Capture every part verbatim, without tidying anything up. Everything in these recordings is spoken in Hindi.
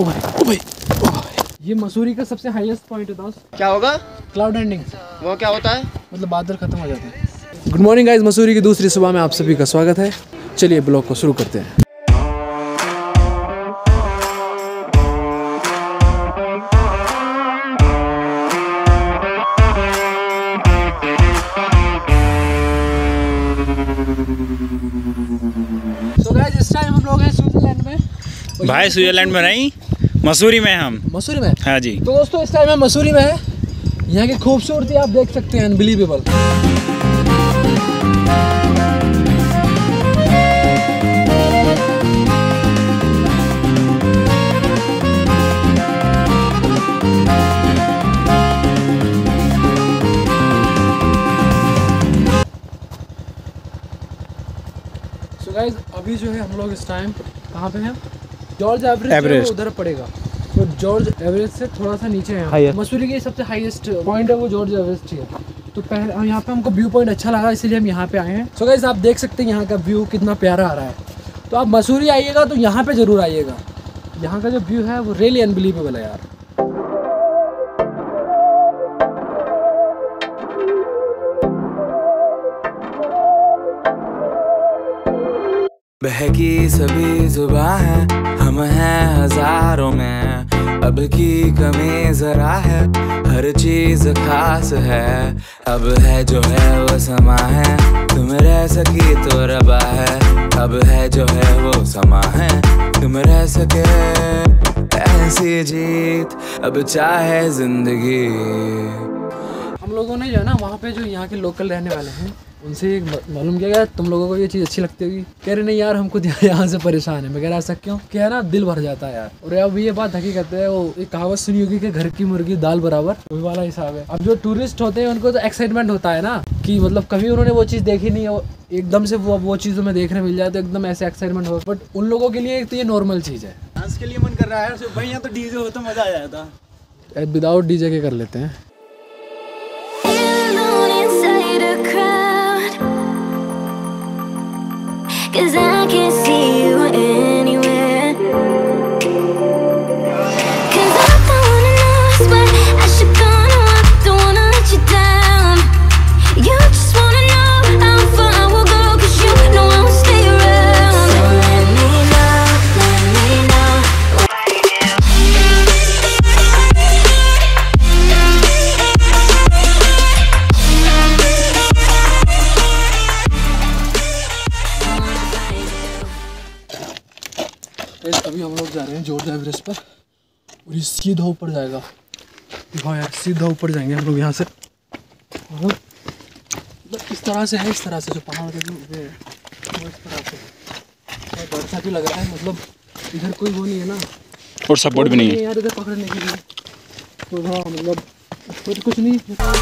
ओ भाई, ओ भाई, ओ भाई। ये मसूरी का सबसे हाईएस्ट पॉइंट होता है। क्या होगा? Cloud ending. वो क्या होता है? मतलब बादल खत्म हो जाते हैं। गुड मॉर्निंग गाइस, मसूरी की दूसरी सुबह में आप सभी का स्वागत है। चलिए ब्लॉग को शुरू करते हैं। भाई स्विट्जरलैंड में नहीं, मसूरी में हम। मसूरी में? हाँ जी। तो दोस्तों इस टाइम हम मसूरी में है। यहाँ की खूबसूरती आप देख सकते हैं, अनबिलीवेबल। so guys, अभी जो है हम लोग इस टाइम कहाँ पे हैं? जॉर्ज एवरेस्ट उधर पड़ेगा, तो जॉर्ज एवरेस्ट से थोड़ा सा नीचे है। मसूरी के सबसे हाईएस्ट पॉइंट है वो जॉर्ज एवरेस्ट ही है। तो पहले यहाँ पे हमको व्यू पॉइंट अच्छा लगा, इसलिए हम यहाँ पे आए हैं। सो गाइस आप देख सकते हैं यहाँ का व्यू कितना प्यारा आ रहा है। तो आप मसूरी आइएगा तो यहाँ पे जरूर आइएगा। यहाँ का जो व्यू है वो रियली अनबिलीवेबल है यार। बहकी सभी जुबां है, हम हैं हजारों में, अब की कमी जरा है, हर चीज खास है, अब है जो है वो समा है, तुम रह सकी तो रबा है, अब है जो है वो समा है, तुम रह सके ऐसी जीत, अब चाहे जिंदगी। हम लोगों ने जो है ना वहाँ पे जो यहाँ के लोकल रहने वाले हैं उनसे मालूम किया गया, तुम लोगों को ये चीज़ अच्छी लगती होगी। कह रहे नहीं यार हमको यहाँ से परेशान है। मैं कह रहा ऐसा क्यों? क्या है ना दिल भर जाता है यार। और अब ये बात हकीकत है, वो एक कहावत सुनी होगी कि घर की मुर्गी दाल बराबर, वही वाला हिसाब है। अब जो टूरिस्ट होते हैं उनको तो एक्साइटमेंट होता है ना कि मतलब कभी उन्होंने वो चीज़ देखी नहीं है, एकदम से वो वो चीज़ हमें देखने मिल जाए तो एकदम ऐसे एक्साइटमेंट हो। बट उन लोगों के लिए तो ये नॉर्मल चीज़ है। डांस के लिए मन कर रहा है भाई, यहाँ तो डीजे हो तो मज़ा आ जाता। विदाउट डीजे के कर लेते हैं। Cause I can't see you anywhere, cause I don't wanna know it's what I should go on, don't wanna let you down, you just wanna know how far I will go, cause you know I won't stay around, so let me know, let me know जा रहे हैं जॉर्ज एवरेस्ट पर और ये सीधा ऊपर जाएगा। देखो यार सीधा ऊपर जाएंगे हम लोग यहाँ से, और इस तरह से है, इस तरह से जो पहाड़ के ऊपर है इस तरह से। डर सा भी लग रहा है, मतलब इधर कोई वो नहीं है ना और सपोर्ट भी नहीं है यार इधर पकड़ने के लिए, तो हाँ मतलब तो कुछ नहीं है।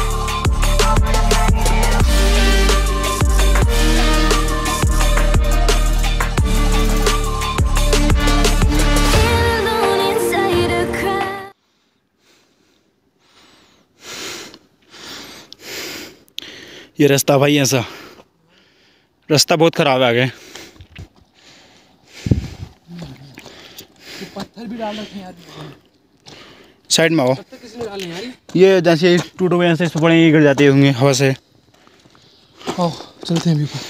ये रास्ता भाई ऐसा रास्ता बहुत ख़राब है आगे। तो पत्थर भी डाल रखे हैं यार साइड में। आओ ये जैसे टूटे हुए ऐसे पड़े हैं, ये गिर जाते होंगे हवा से। आओ चलते हैं भी ऊपर।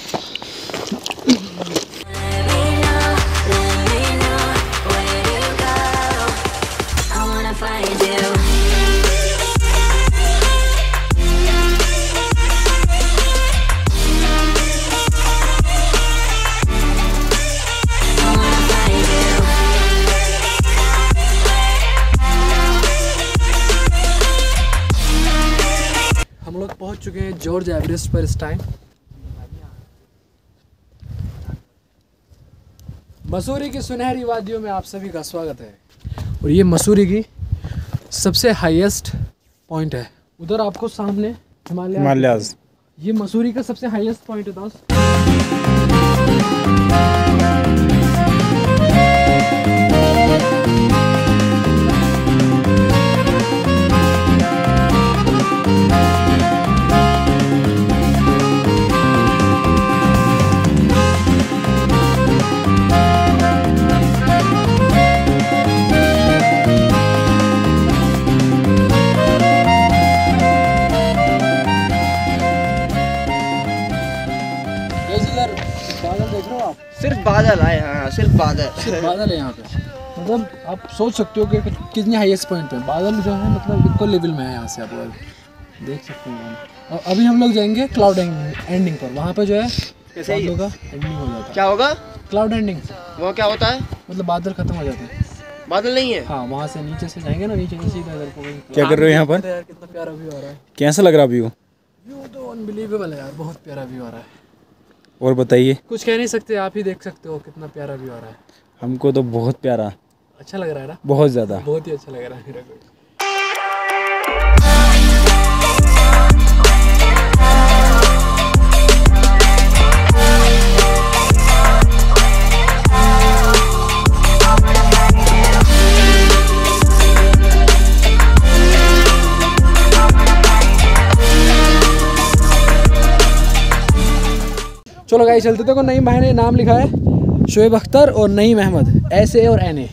पहुंच चुके हैं जॉर्ज एवरेस्ट पर इस टाइम। मसूरी की सुनहरी वादियों में आप सभी का स्वागत है। और ये मसूरी की सबसे हाईएस्ट पॉइंट है, उधर आपको सामने हिमालय। ये मसूरी का सबसे हाईएस्ट पॉइंट है। बादल आए। हाँ सिर्फ बादल, सिर्फ बादल है यहाँ पे। मतलब आप सोच सकते हो कि कितने हाईएस्ट पॉइंट पे बादल जो है मतलब इक्वल लेवल में है। यहाँ से आप देख सकते हैं। और अभी हम लोग जाएंगे क्लाउड एंडिंग पर। वहाँ पर जो है कैसे ही होगा एंडिंग हो जाता है। क्या होगा? Cloud ending. वहाँ क्या होता है? मतलब बादल खत्म हो जाते हैं। बादल नहीं है। हाँ वहाँ से नीचे से जाएंगे ना, नीचे से सीधा इधर को। क्या कर रहे हो यहाँ पर? कितना प्यारा व्यू आ रहा है। कैसा लग रहा व्यू? व्यू तो अनबिलीवेबल है यार, बहुत प्यारा व्यू आ रहा है। और बताइए। कुछ कह नहीं सकते, आप ही देख सकते हो कितना प्यारा व्यू आ रहा है। हमको तो बहुत प्यारा अच्छा लग रहा है ना, बहुत ज़्यादा, बहुत ही अच्छा लग रहा है। चलो गाइस चलते। देखो नईम भाई ने नाम लिखा है शोएब अख्तर और नईम अहमद, एस ए और एन ए।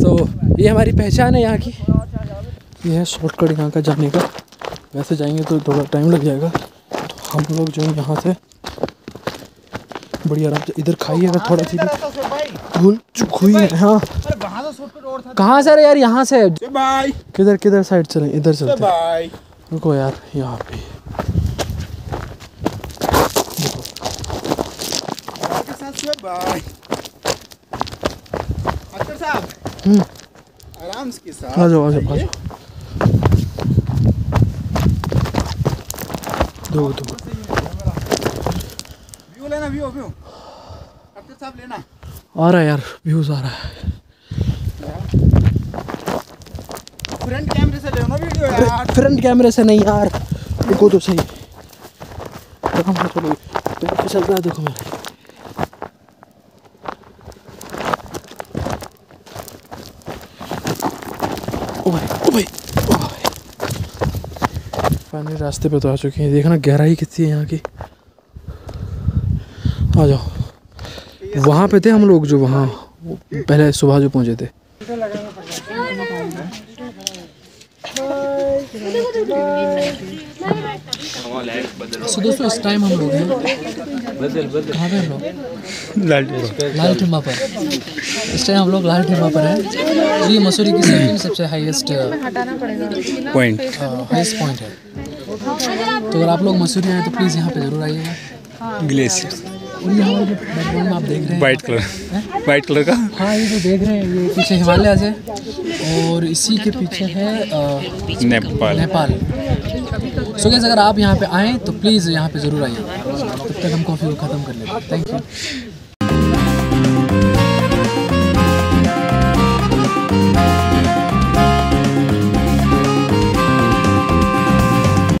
तो ये हमारी पहचान है यहाँ की। ये है शॉर्टकट यहाँ का जाने का। वैसे जाएंगे तो थोड़ा टाइम लग जाएगा। हम लोग जो है यहाँ से बड़ी आराम से इधर खाइए। अगर थोड़ा सी भूल चुक हुई है। हाँ कहाँ सर? यार यहाँ से किधर किधर साइड चलें? इधर चलते। रुको यार यहाँ पे अख्तर साहब आराम से के साथ। आ जाओ आ जाओ आ जाओ। दो दो व्यू लेना, व्यू व्यू अख्तर साहब लेना। आ रहा है यार व्यूज आ रहा है। फ्रंट कैमरे से ले लो ना वीडियो यार। फ्रंट कैमरे से नहीं यार, देखो तो सही। चलो चल रहा है, देखो मैं फाइनली रास्ते पे तो आ चुके हैं। देखना गहराई कितनी है यहाँ की। आ जाओ। वहाँ पे थे हम लोग जो वहाँ पहले सुबह जो पहुँचे थे। सो दोस्तों इस टाइम हम लोग हैं लाल टिब्बा लाल टिब्बा पर। इस टाइम हम लोग लाल टिब्बा पर हैं। ये मसूरी की सबसे सबसे हाईएस्ट पॉइंट हाईएस्ट पॉइंट है। तो अगर आप लोग मसूरी आए तो प्लीज़ यहाँ पे ज़रूर आइएगा। ग्लेशियर बैकग्राउंड में आप देख रहे हैं वाइट कलर, वाइट कलर का। हाँ ये जो देख रहे हैं ये पीछे हिमालयाज है और इसी के पीछे है नेपाल। नेपाल। सो गाइस अगर आप यहाँ पे आएँ तो प्लीज़ यहाँ पे ज़रूर आइए। तब तक हम कॉफ़ी को ख़त्म कर लेते हैं। Thank you.